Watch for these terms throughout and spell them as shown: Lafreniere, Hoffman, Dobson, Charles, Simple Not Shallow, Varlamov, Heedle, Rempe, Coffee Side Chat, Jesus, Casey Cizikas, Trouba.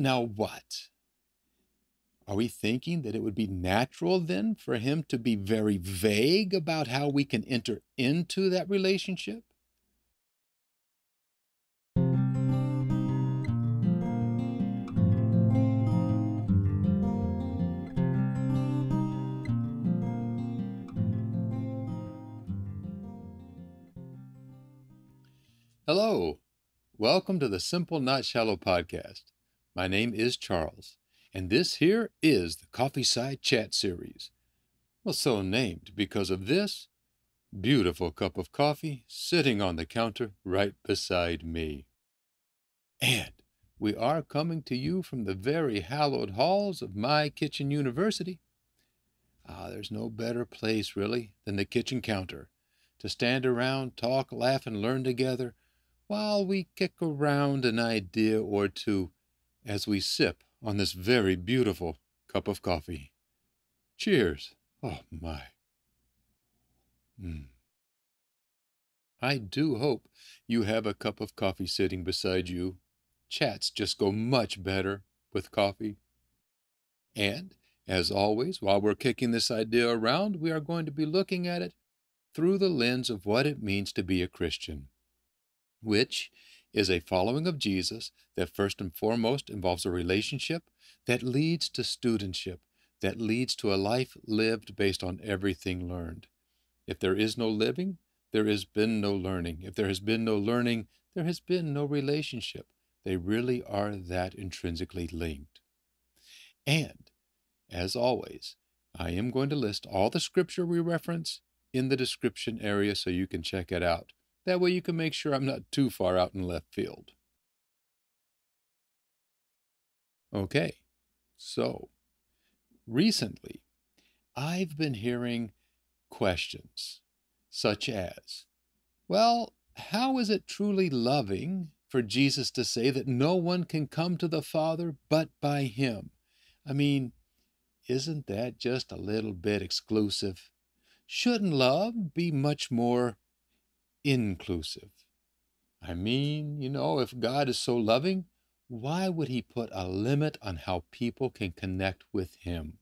Now what? Are we thinking that it would be natural then for him to be very vague about how we can enter into that relationship? Hello, welcome to the Simple Not Shallow podcast. My name is Charles, and this here is the Coffee Side Chat series. Well, so named because of this beautiful cup of coffee sitting on the counter right beside me. And we are coming to you from the very hallowed halls of my kitchen university. There's no better place, really, than the kitchen counter to stand around, talk, laugh, and learn together, while we kick around an idea or two as we sip on this very beautiful cup of coffee. Cheers. Oh, my. I do hope you have a cup of coffee sitting beside you. Chats just go much better with coffee. And, as always, while we're kicking this idea around, we are going to be looking at it through the lens of what it means to be a Christian, which is a following of Jesus that first and foremost involves a relationship that leads to studentship, that leads to a life lived based on everything learned. If there is no living, there has been no learning. If there has been no learning, there has been no relationship. They really are that intrinsically linked. And, as always, I am going to list all the scripture we reference in the description area so you can check it out. That way you can make sure I'm not too far out in left field. Okay, so recently I've been hearing questions such as, well, how is it truly loving for Jesus to say that no one can come to the Father but by him? I mean, isn't that just a little bit exclusive? Shouldn't love be much more inclusive? I mean, you know, if God is so loving, why would he put a limit on how people can connect with him?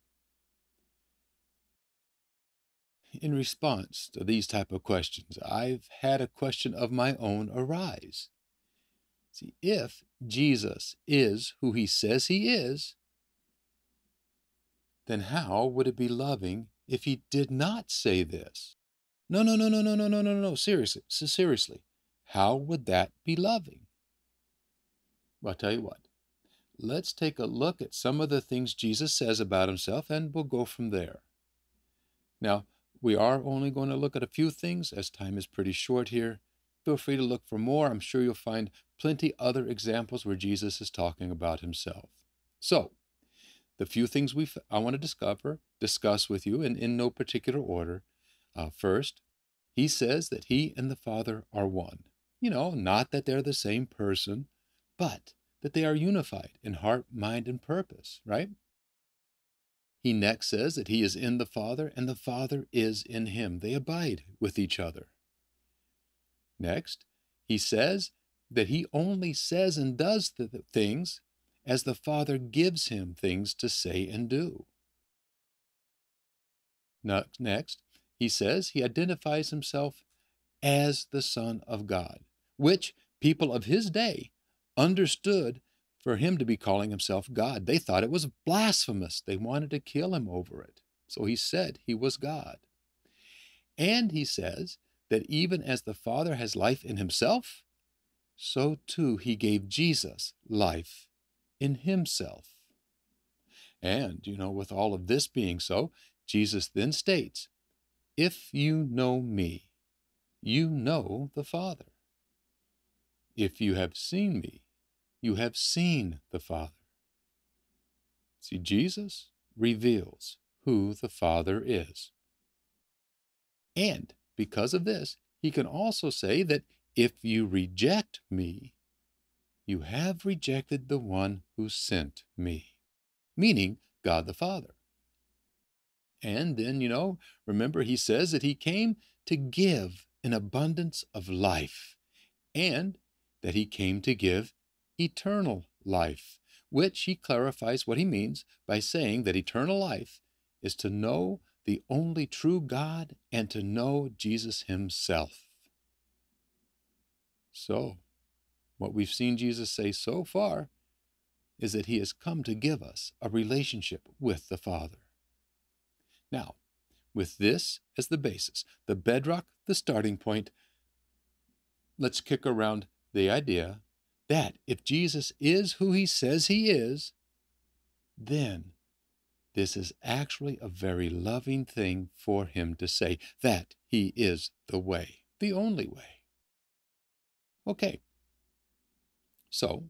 In response to these type of questions, I've had a question of my own arise. See, if Jesus is who he says he is, then how would it be loving if he did not say this? No, seriously, how would that be loving? Well, I'll tell you what, let's take a look at some of the things Jesus says about himself, and we'll go from there. Now, we are only going to look at a few things, as time is pretty short here. Feel free to look for more. I'm sure you'll find plenty other examples where Jesus is talking about himself. So, the few things I want to discuss with you, and in no particular order. First, he says that he and the Father are one. You know, not that they're the same person, but that they are unified in heart, mind, and purpose, right? He next says that he is in the Father and the Father is in him. They abide with each other. Next, he says that he only says and does the things as the Father gives him things to say and do. Next, he says he identifies himself as the Son of God, which people of his day understood for him to be calling himself God. They thought it was blasphemous. They wanted to kill him over it. So he said he was God. And he says that even as the Father has life in himself, so too he gave Jesus life in himself. And, you know, with all of this being so, Jesus then states, if you know me, you know the Father. If you have seen me, you have seen the Father. See, Jesus reveals who the Father is. And because of this, he can also say that if you reject me, you have rejected the one who sent me, meaning God the Father. And then, you know, remember he says that he came to give an abundance of life and that he came to give eternal life, which he clarifies what he means by saying that eternal life is to know the only true God and to know Jesus himself. So, what we've seen Jesus say so far is that he has come to give us a relationship with the Father. Now, with this as the basis, the bedrock, the starting point, let's kick around the idea that if Jesus is who he says he is, then this is actually a very loving thing for him to say, that he is the way, the only way. Okay, so,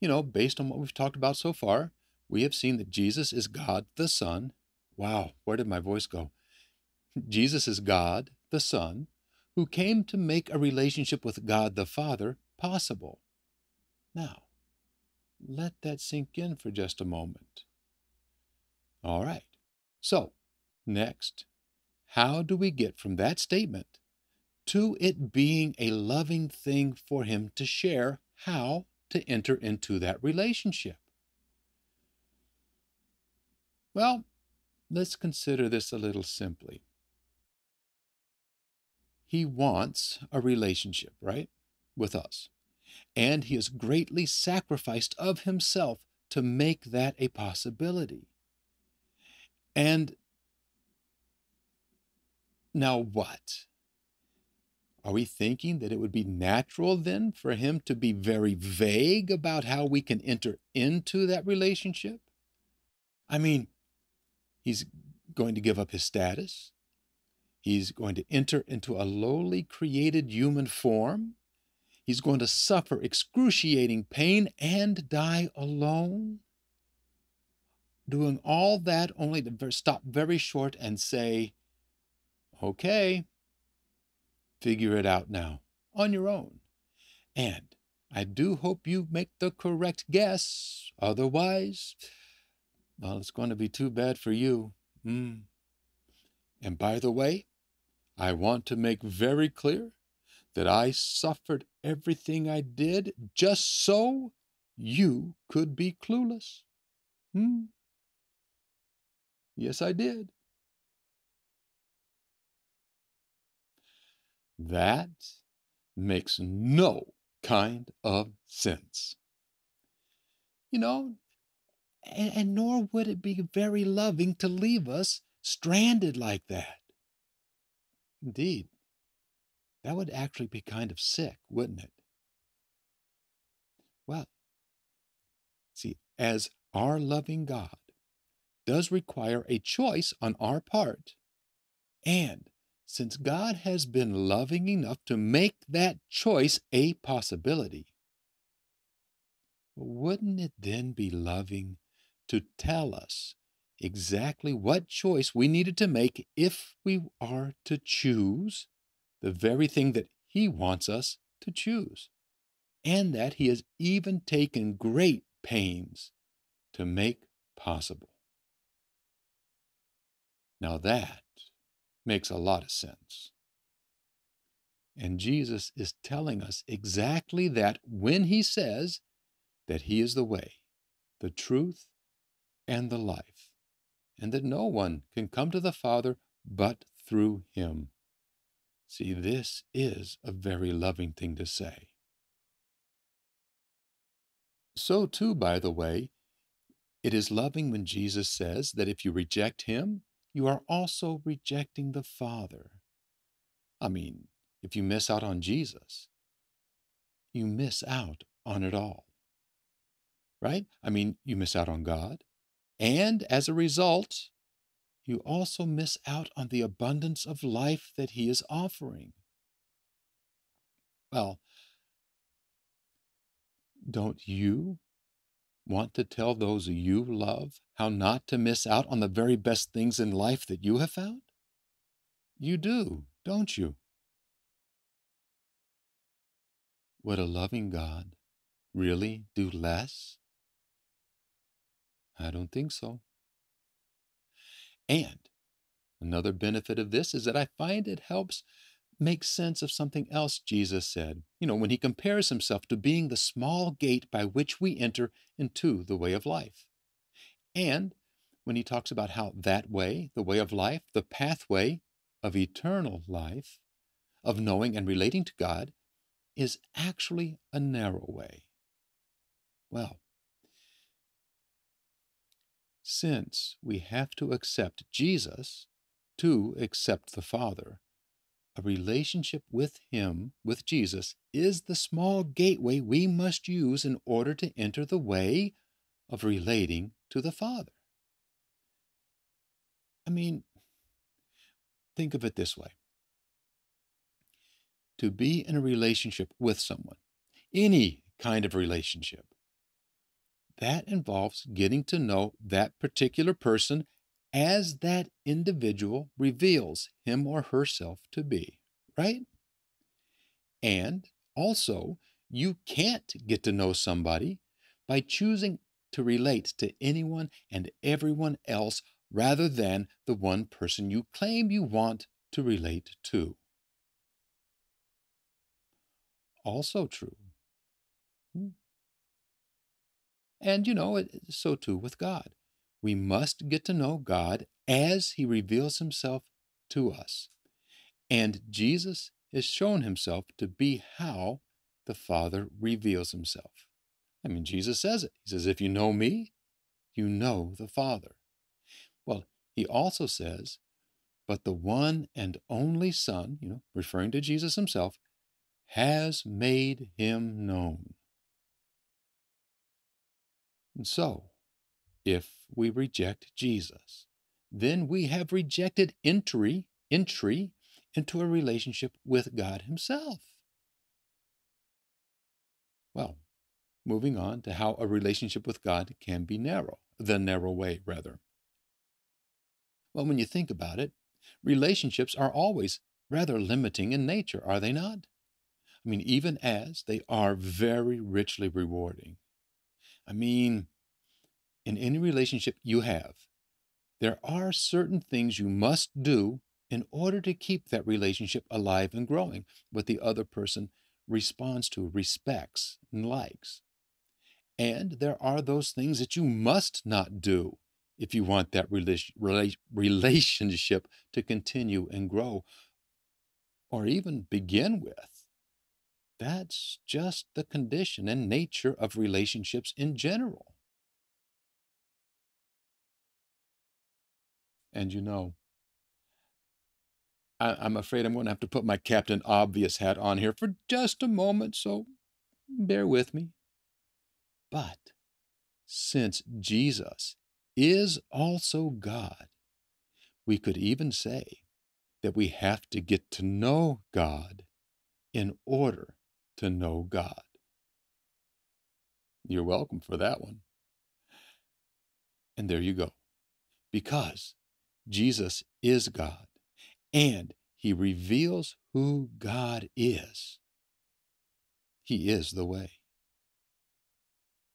you know, based on what we've talked about so far, we have seen that Jesus is God the Son. Wow, where did my voice go? Jesus is God the Son, who came to make a relationship with God the Father possible. Now, let that sink in for just a moment. All right, so next, how do we get from that statement to it being a loving thing for him to share how to enter into that relationship? Well, let's consider this a little simply. He wants a relationship, right, with us, and he has greatly sacrificed of himself to make that a possibility. And now what? Are we thinking that it would be natural then for him to be very vague about how we can enter into that relationship? I mean, he's going to give up his status. He's going to enter into a lowly created human form. He's going to suffer excruciating pain and die alone. Doing all that only to stop very short and say, okay, figure it out now on your own. And I do hope you make the correct guess. Otherwise, well, it's going to be too bad for you. And by the way, I want to make very clear that I suffered everything I did just so you could be clueless. Yes, I did. That makes no kind of sense. You know, and nor would it be very loving to leave us stranded like that. Indeed, that would actually be kind of sick, wouldn't it? Well, see, as our loving God does require a choice on our part, and since God has been loving enough to make that choice a possibility, wouldn't it then be loving to tell us exactly what choice we needed to make if we are to choose the very thing that he wants us to choose, and that he has even taken great pains to make possible? Now that makes a lot of sense. And Jesus is telling us exactly that when he says that he is the way, the truth, and the life, and that no one can come to the Father but through him. See, this is a very loving thing to say. So too, by the way, it is loving when Jesus says that if you reject him, you are also rejecting the Father. I mean, if you miss out on Jesus, you miss out on it all, right? I mean, you miss out on God, and as a result, you also miss out on the abundance of life that he is offering. Well, don't you want to tell those you love how not to miss out on the very best things in life that you have found? You do, don't you? Would a loving God really do less? I don't think so. And another benefit of this is that I find it helps make sense of something else Jesus said, when he compares himself to being the small gate by which we enter into the way of life. And when he talks about how that way, the way of life, the pathway of eternal life, of knowing and relating to God, is actually a narrow way. Well, since we have to accept Jesus to accept the Father, a relationship with Him, with Jesus, is the small gateway we must use in order to enter the way of relating to the Father. I mean, think of it this way. To be in a relationship with someone, any kind of relationship, that involves getting to know that particular person as that individual reveals him or herself to be, right? And also, you can't get to know somebody by choosing to relate to anyone and everyone else rather than the one person you claim you want to relate to. Also true. And, so too with God. We must get to know God as He reveals Himself to us. And Jesus has shown Himself to be how the Father reveals Himself. I mean, Jesus says it. He says, if you know me, you know the Father. Well, He also says, but the one and only Son, referring to Jesus Himself, has made Him known. And so, if we reject Jesus, then we have rejected entry into a relationship with God Himself. Well, moving on to how a relationship with God can be narrow, the narrow way, rather. Well, when you think about it, relationships are always rather limiting in nature, are they not? I mean, even as they are very richly rewarding. I mean, in any relationship you have, there are certain things you must do in order to keep that relationship alive and growing, what the other person responds to, respects, and likes. And there are those things that you must not do if you want that relationship to continue and grow, or even begin with. That's just the condition and nature of relationships in general. And I'm afraid I'm going to have to put my Captain Obvious hat on here for just a moment, so bear with me. But since Jesus is also God, we could even say that we have to get to know God in order to know God. You're welcome for that one. And there you go. Because Jesus is God, and He reveals who God is. He is the way.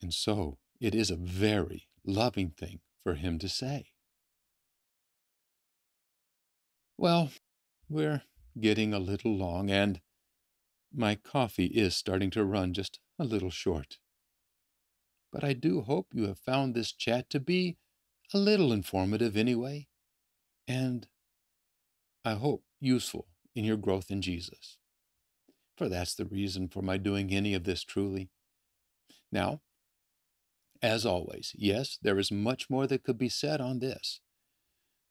And so it is a very loving thing for Him to say. Well, we're getting a little long, and my coffee is starting to run just a little short. But I do hope you have found this chat to be a little informative anyway. And I hope useful in your growth in Jesus. For that's the reason for my doing any of this truly. Now, as always, yes, there is much more that could be said on this.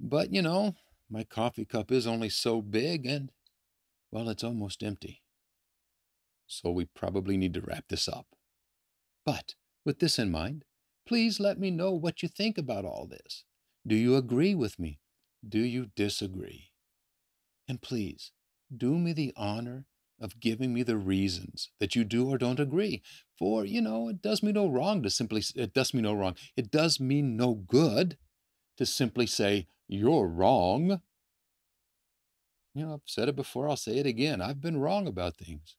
But, my coffee cup is only so big and, well, it's almost empty. So we probably need to wrap this up. But with this in mind, please let me know what you think about all this. Do you agree with me? Do you disagree? And please, do me the honor of giving me the reasons that you do or don't agree. For, it does me no wrong to simply, it does me no wrong. It does me no good to simply say, you're wrong. I've said it before, I'll say it again. I've been wrong about things.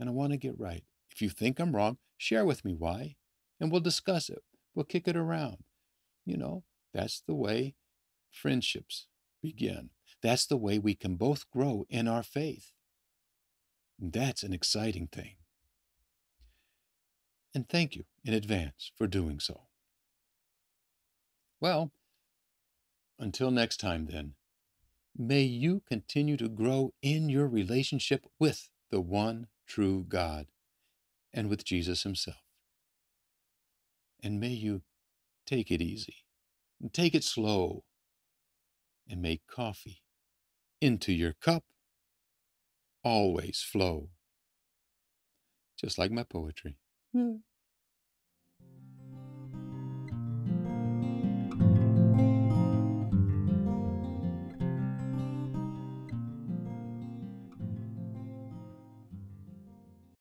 And I want to get right. If you think I'm wrong, share with me why. And we'll discuss it. We'll kick it around. That's the way friendships begin. That's the way we can both grow in our faith. That's an exciting thing. And thank you in advance for doing so. Well, until next time then, may you continue to grow in your relationship with the one true God and with Jesus himself. And may you take it easy and take it slow and may coffee into your cup always flow. Just like my poetry.